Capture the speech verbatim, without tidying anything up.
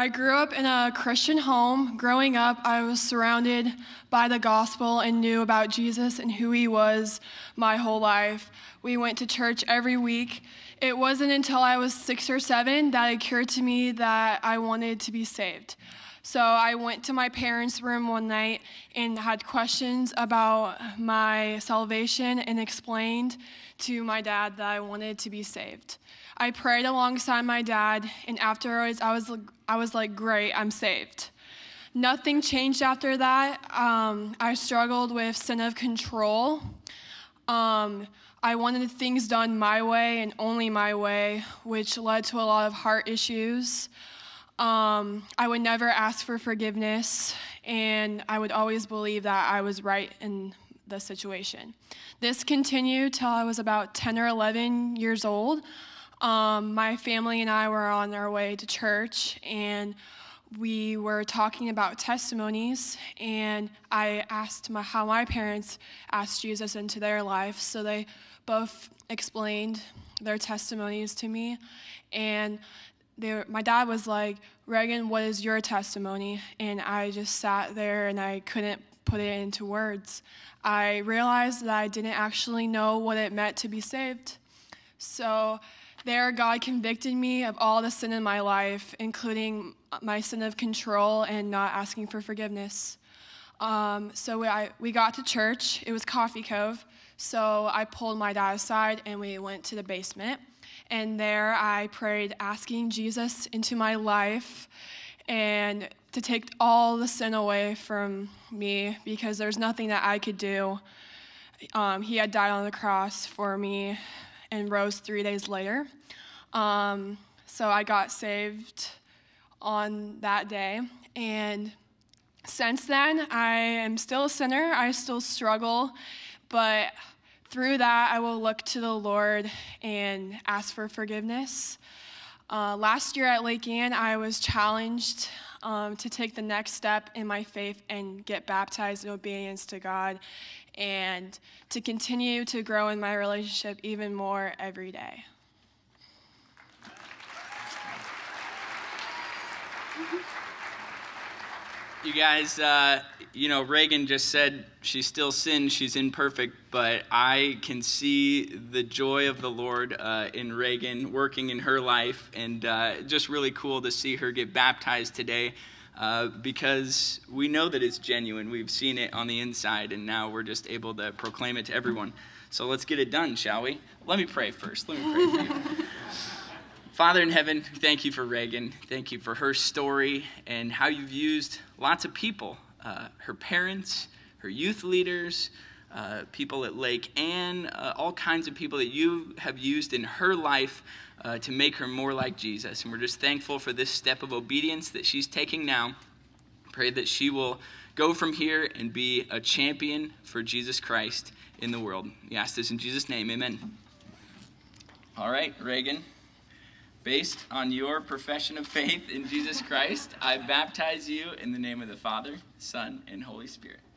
I grew up in a Christian home. Growing up, I was surrounded by the gospel and knew about Jesus and who he was my whole life. We went to church every week. It wasn't until I was six or seven that it occurred to me that I wanted to be saved. So I went to my parents' room one night and had questions about my salvation and explained to my dad that I wanted to be saved. I prayed alongside my dad, and afterwards I was I was like, great, I'm saved. Nothing changed after that. Um, I struggled with sin of control. Um, I wanted things done my way and only my way, which led to a lot of heart issues. Um, I would never ask for forgiveness, and I would always believe that I was right in the situation. This continued till I was about ten or eleven years old. Um, my family and I were on our way to church, and we were talking about testimonies, and I asked my, how my parents asked Jesus into their life. So they both explained their testimonies to me, and they were, my dad was like, Reagan, what is your testimony? And I just sat there, and I couldn't put it into words. I realized that I didn't actually know what it meant to be saved. So there, God convicted me of all the sin in my life, including my sin of control and not asking for forgiveness. Um, so we, I, we got to church. It was Coffee Cove. So I pulled my dad aside, and we went to the basement. And there I prayed, asking Jesus into my life and to take all the sin away from me, because there's nothing that I could do. Um, he had died on the cross for me and rose three days later. Um, so I got saved on that day. And since then, I am still a sinner. I still struggle. But through that, I will look to the Lord and ask for forgiveness. Uh, last year at Lake Ann, I was challenged um, to take the next step in my faith and get baptized in obedience to God, and to continue to grow in my relationship even more every day. You guys, uh, you know, Reagan just said she still sins, she's imperfect, but I can see the joy of the Lord uh, in Reagan working in her life, and uh, just really cool to see her get baptized today. Uh, because we know that it's genuine. We've seen it on the inside, and now we're just able to proclaim it to everyone. So let's get it done, shall we? Let me pray first. Let me pray for you. Father in heaven, thank you for Reagan. Thank you for her story and how you've used lots of people, uh, her parents, her youth leaders, uh, people at Lake Ann, uh, all kinds of people that you have used in her life Uh, to make her more like Jesus. And we're just thankful for this step of obedience that she's taking now. Pray that she will go from here and be a champion for Jesus Christ in the world. We ask this in Jesus' name, amen. All right, Reagan, based on your profession of faith in Jesus Christ, I baptize you in the name of the Father, Son, and Holy Spirit.